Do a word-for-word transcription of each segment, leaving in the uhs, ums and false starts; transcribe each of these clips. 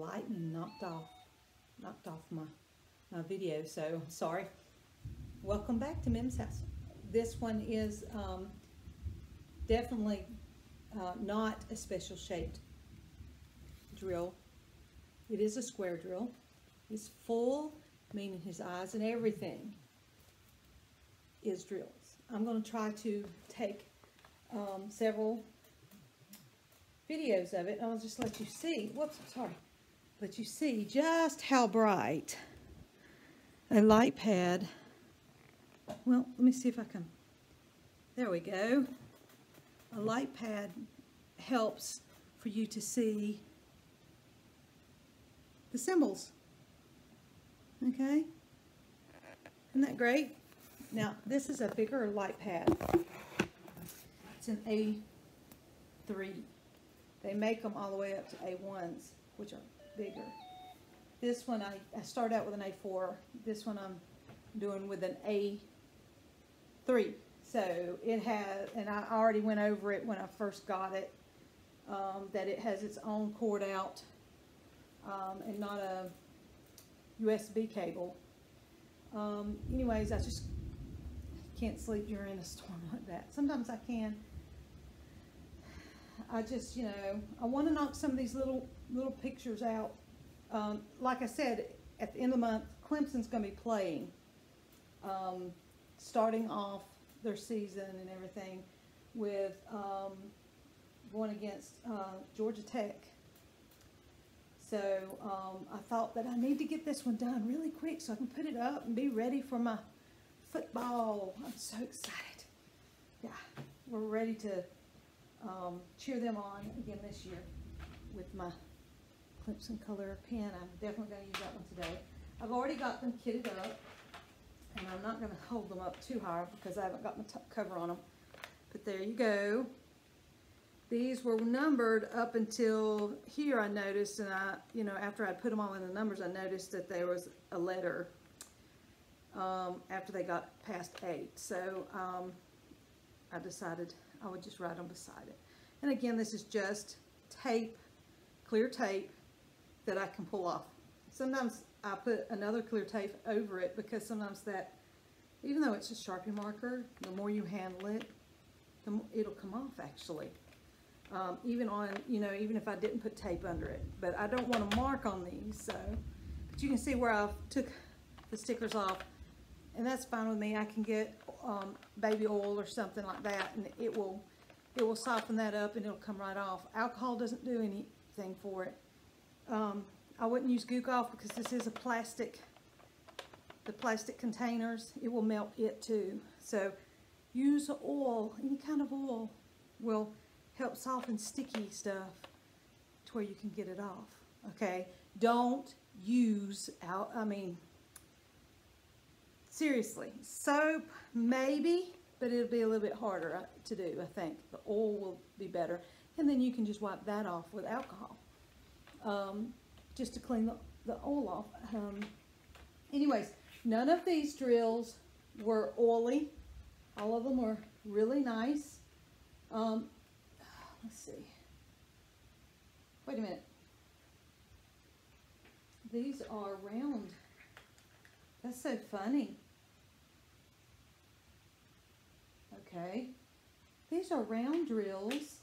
lightning knocked off knocked off my my video, so sorry. Welcome back to Mim's House. This one is um, definitely uh, not a special shaped drill. It is a square drill. It's full, meaning his eyes and everything is drills. I'm going to try to take um, several videos of it. I'll just let you see, whoops, sorry, but you see just how bright a light pad. Well, let me see if I can, there we go. A light pad helps for you to see the symbols, okay? Isn't that great? Now, this is a bigger light pad. It's an A three. They make them all the way up to A ones, which are bigger. This one, I, I start out with an A four. This one I'm doing with an A three. So it has, and I already went over it when I first got it, um, that it has its own cord out um, and not a U S B cable. Um, anyways, I just can't sleep during a storm like that. Sometimes I can. I just, you know, I want to knock some of these little little pictures out. Um, like I said, at the end of the month, Clemson's going to be playing, um, starting off their season and everything with um, going against uh, Georgia Tech. So um, I thought that I need to get this one done really quick so I can put it up and be ready for my football. I'm so excited. Yeah, we're ready to um, cheer them on again this year with my Clemson color pen. I'm definitely going to use that one today. I've already got them kitted up, and I'm not going to hold them up too high because I haven't got my top cover on them. But there you go. These were numbered up until here, I noticed, and I, you know, after I put them all in the numbers, I noticed that there was a letter um, after they got past eight. So um, I decided I would just write them beside it. And again, this is just tape, clear tape that I can pull off. Sometimes I put another clear tape over it because sometimes that, even though it's a Sharpie marker, the more you handle it, the more it'll come off actually. Um, even on, you know, even if I didn't put tape under it. But I don't want to mark on these, so. But you can see where I've took the stickers off, and that's fine with me. I can get um, baby oil or something like that, and it will, it will soften that up, and it'll come right off. Alcohol doesn't do anything for it. Um, I wouldn't use Goo Gone because this is a plastic, the plastic containers, it will melt it too. So use oil, any kind of oil will help soften sticky stuff to where you can get it off, okay? Don't use out, I mean, seriously, soap maybe, but it'll be a little bit harder to do, I think. The oil will be better. And then you can just wipe that off with alcohol. Um, just to clean the, the oil off. Um, anyways, none of these drills were oily. All of them were really nice. Um, let's see. Wait a minute. These are round. That's so funny. Okay. These are round drills.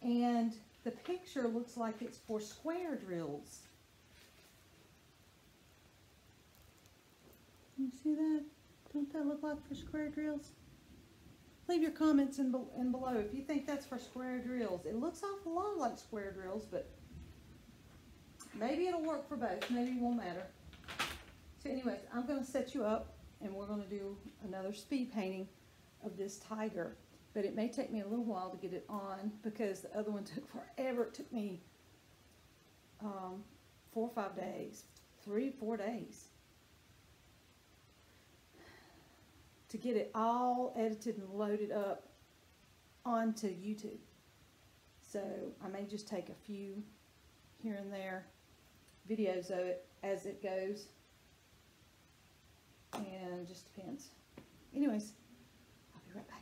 And the picture looks like it's for square drills. You see that? Don't that look like for square drills? Leave your comments in, be in below if you think that's for square drills. It looks awful lot like square drills, but maybe it'll work for both. Maybe it won't matter. So anyways, I'm going to set you up, and we're going to do another speed painting of this tiger. But it may take me a little while to get it on because the other one took forever. It took me um, four or five days, three, four days to get it all edited and loaded up onto YouTube. So I may just take a few here and there videos of it as it goes, and just depends. Anyways, I'll be right back.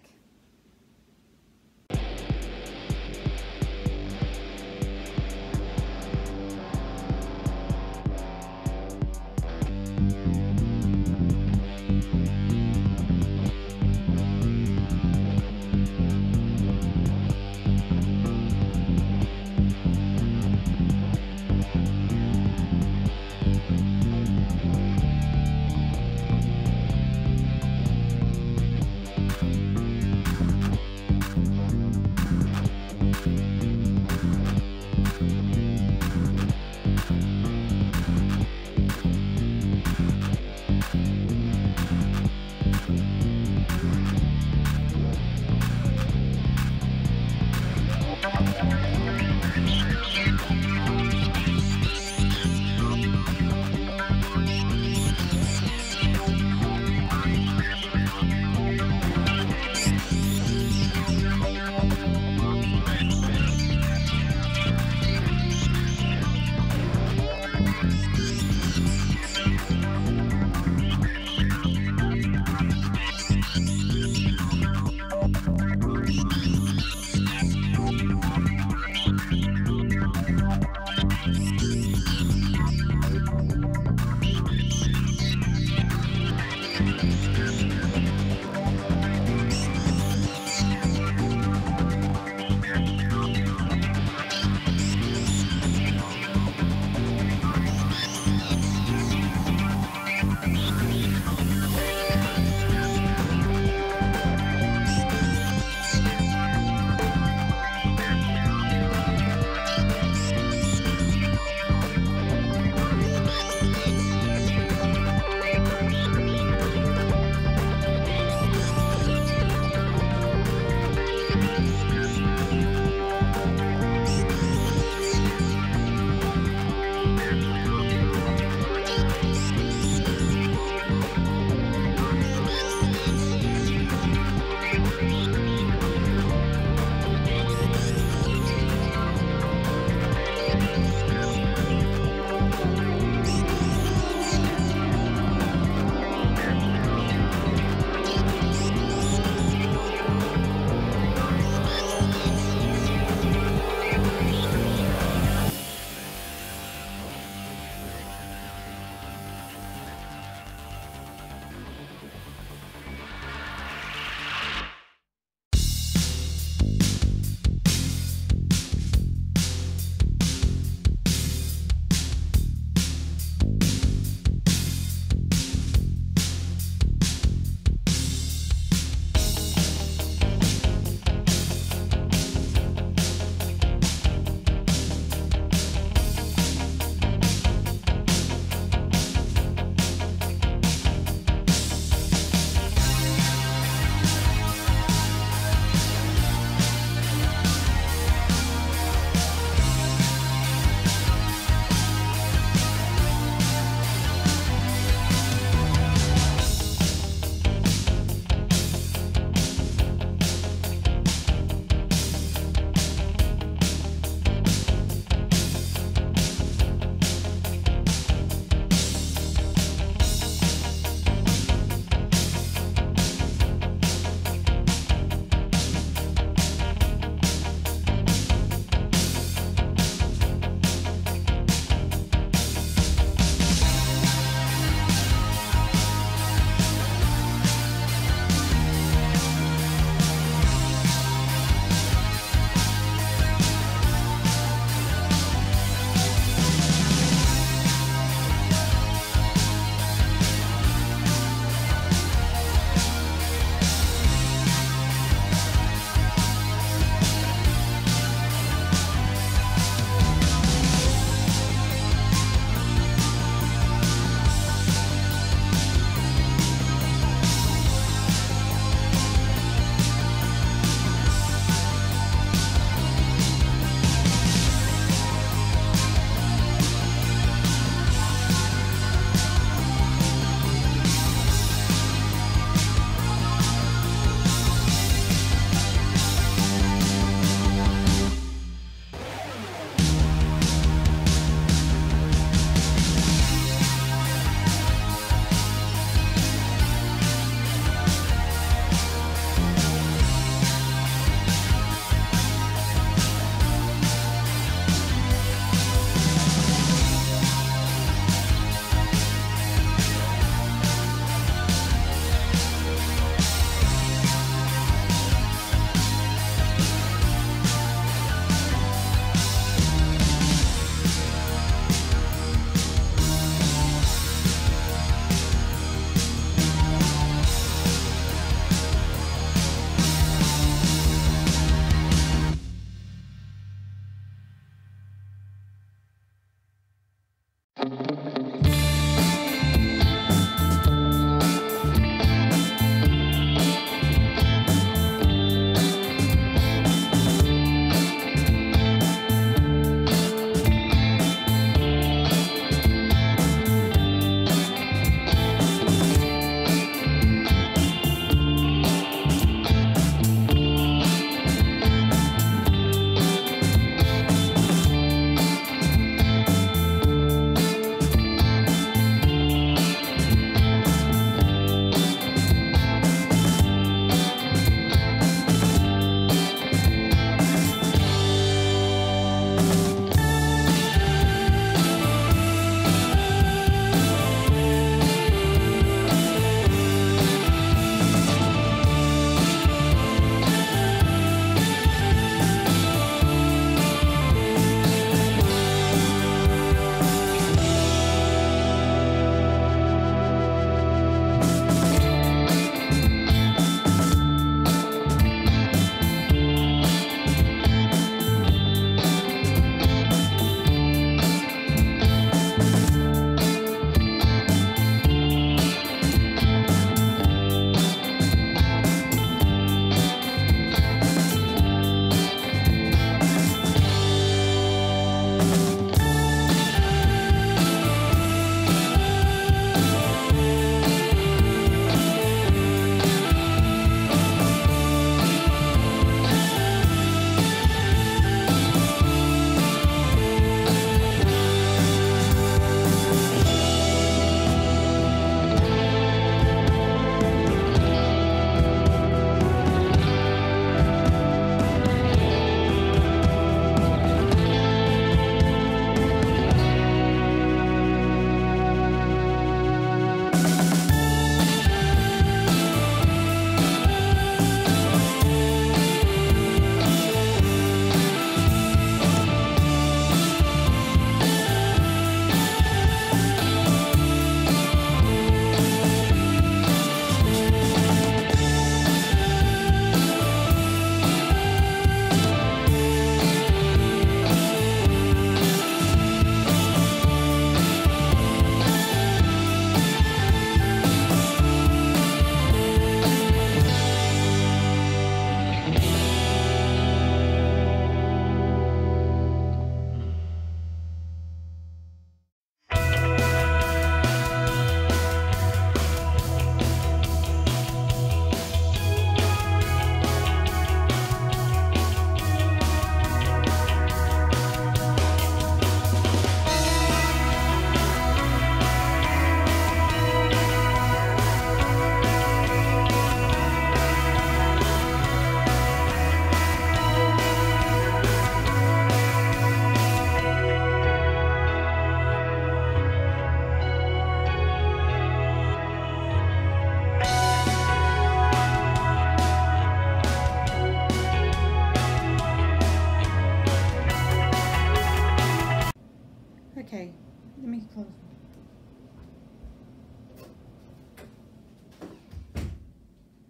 Okay, let me close.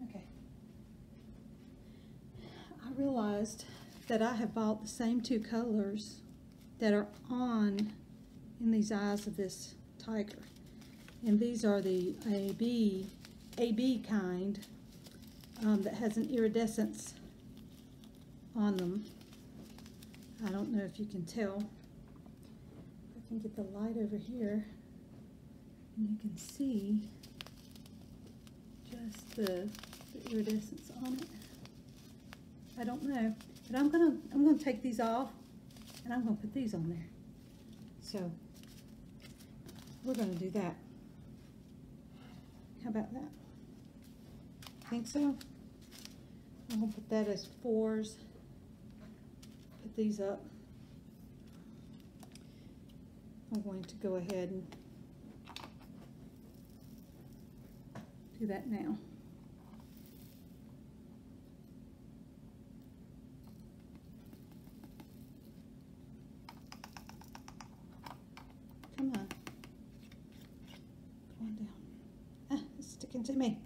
Okay. I realized that I have bought the same two colors that are on in these eyes of this tiger. And these are the A B, A B kind um, that has an iridescence on them. I don't know if you can tell. I can get the light over here and you can see just the, the iridescence on it. I don't know, but I'm gonna I'm gonna take these off and I'm gonna put these on there. So we're gonna do that. How about that? Think so? I'm gonna put that as fours. Put these up. I'm going to go ahead and do that now. Come on. Come on down. Ah, it's sticking to me.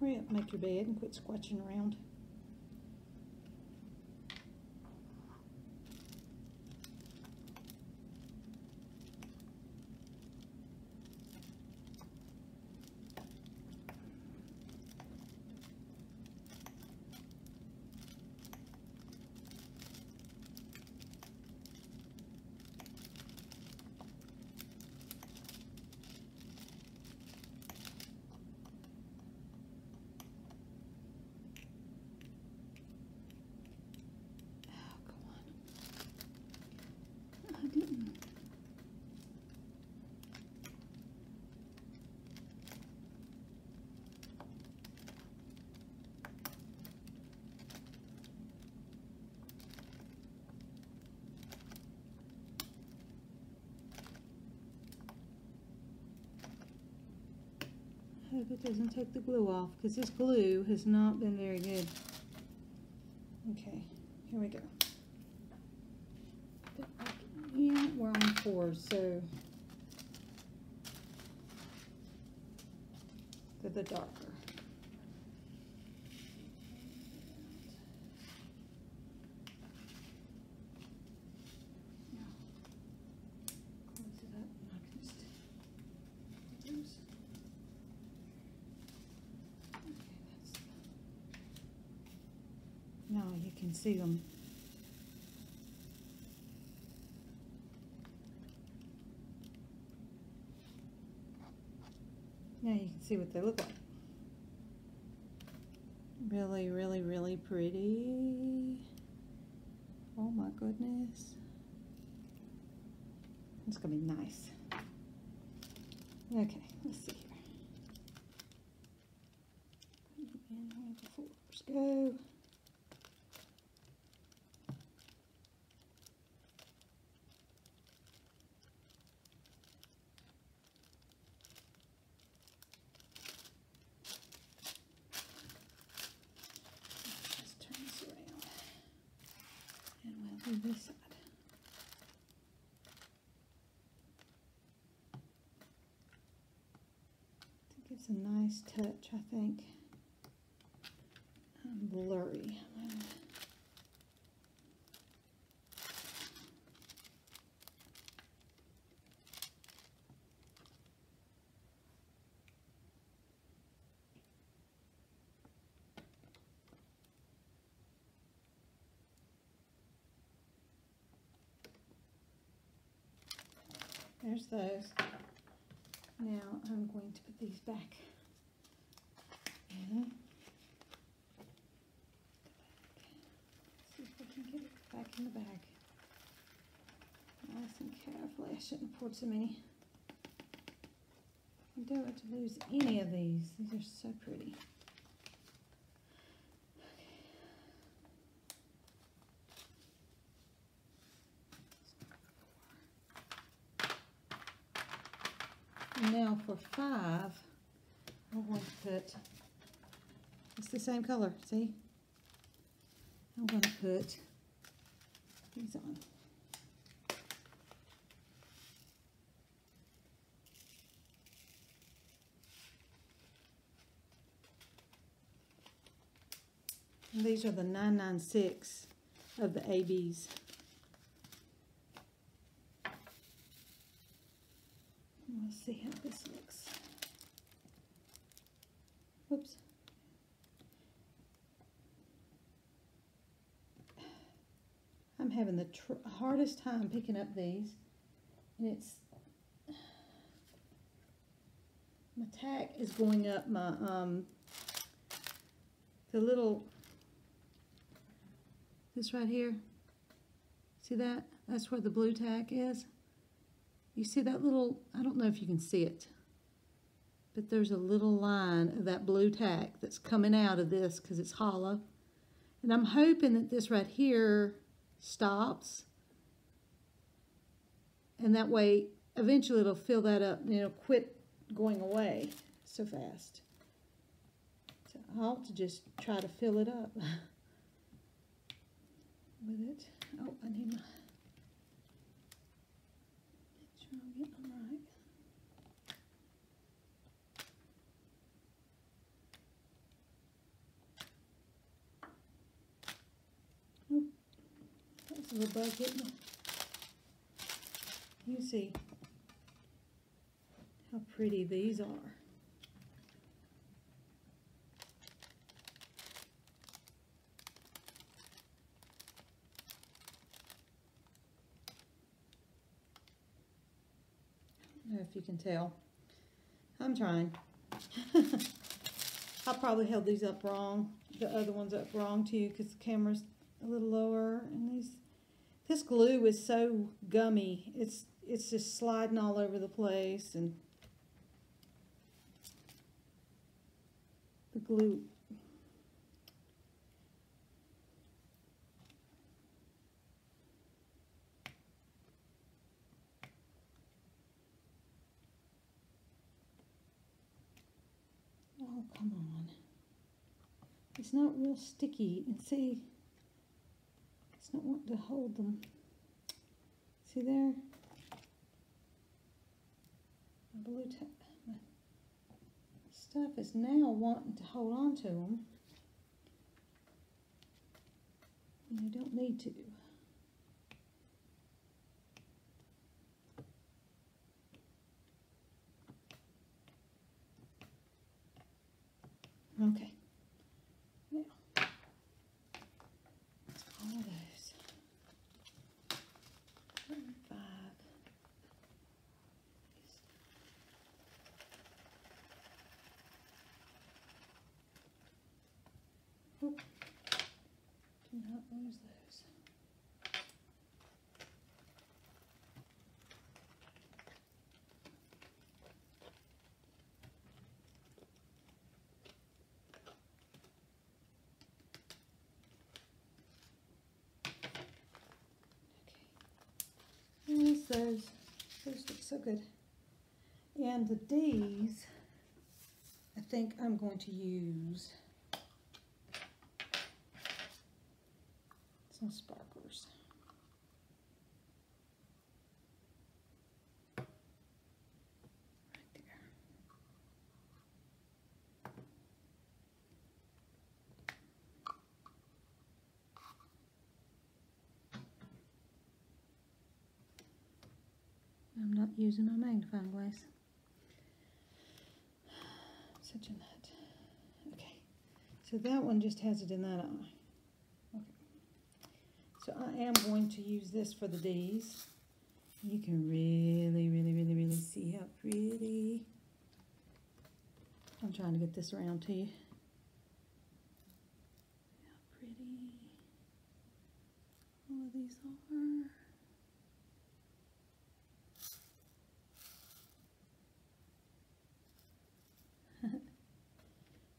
Hurry up, make your bed and quit squatching around. I hope it doesn't take the glue off, because this glue has not been very good. Okay, here we go. Yeah, we're on four, so they're the darker. Now you can see them. Now you can see what they look like. Really, really, really pretty. Oh my goodness. It's gonna be nice. Okay, let's see here. Let's go. This side. It gives a nice touch, I think. I'm blurry. There's those. Now I'm going to put these back. And see if we can get it back in the bag. Nice and carefully. I shouldn't have poured so many. I don't want to lose any of these. These are so pretty. Now for five, I'm going to put It's the same color, see? I'm going to put these on. And these are the nine nine six of the A Bs. Let's see how this looks. Whoops. I'm having the tr hardest time picking up these, and it's my tack is going up my um the little this right here. See that? That's where the blue tack is. You see that little, I don't know if you can see it, but there's a little line of that blue tack that's coming out of this because it's hollow. And I'm hoping that this right here stops, and that way eventually it'll fill that up and it'll quit going away so fast. So I ought to just try to fill it up with it. Oh, I need my, make sure I'm getting them right. Oh, that's a little bug hitting it. You see how pretty these are. If you can tell, I'm trying. I probably held these up wrong, the other ones up wrong too, because the camera's a little lower, and these this glue is so gummy, it's it's just sliding all over the place, and the glue come on. It's not real sticky, and see, it's not wanting to hold them. See there? My blue tack, my stuff is now wanting to hold on to them. And you don't need to. Okay, now, all of those, four and five, oh, do not lose those. Those, those look so good. And the D's, I think I'm going to use some sparklers. Right there. I'm not using my magnifying glass. Such a nut. Okay, so that one just has it in that eye. Okay, so I am going to use this for the D's. You can really, really, really, really see how pretty. I'm trying to get this around to you. How pretty all of these are.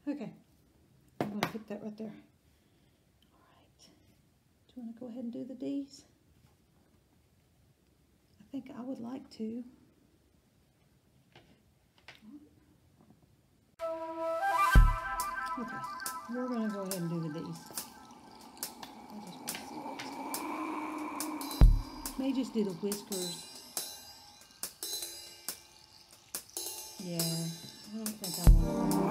Okay, I'm going to put that right there. All right, do you want to go ahead and do the D's? I think I would like to. Okay. we're going to go ahead and do with these. May just do the whiskers. Yeah, I don't think I want to.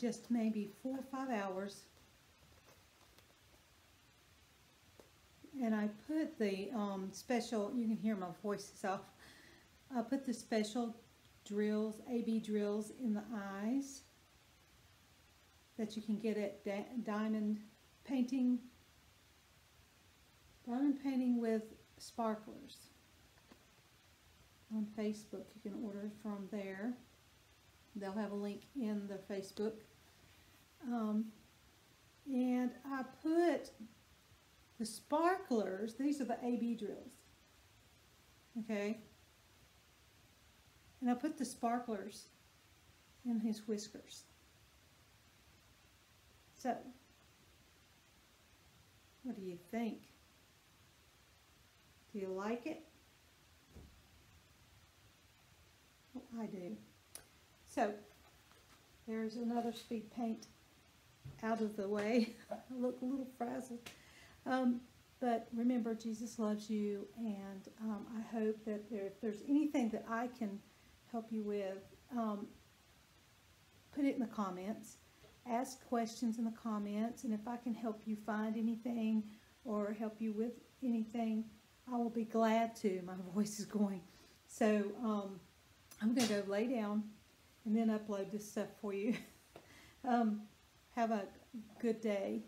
just maybe four or five hours. And I put the um, special, you can hear my voice is off. I put the special drills, A B drills in the eyes that you can get at Diamond Painting, Diamond Painting with Sparklers on Facebook. You can order from there. They'll have a link in the Facebook. Um, and I put the sparklers, these are the A B drills, okay? And I put the sparklers in his whiskers. So, what do you think? Do you like it? Well, I do. So, there's another speed paint out of the way. I look a little frazzled. Um, but remember, Jesus loves you, and um, I hope that there, if there's anything that I can help you with, um, put it in the comments. Ask questions in the comments, and if I can help you find anything or help you with anything, I will be glad to. My voice is going. So, um, I'm going to go lay down and then upload this stuff for you. um, have a good day.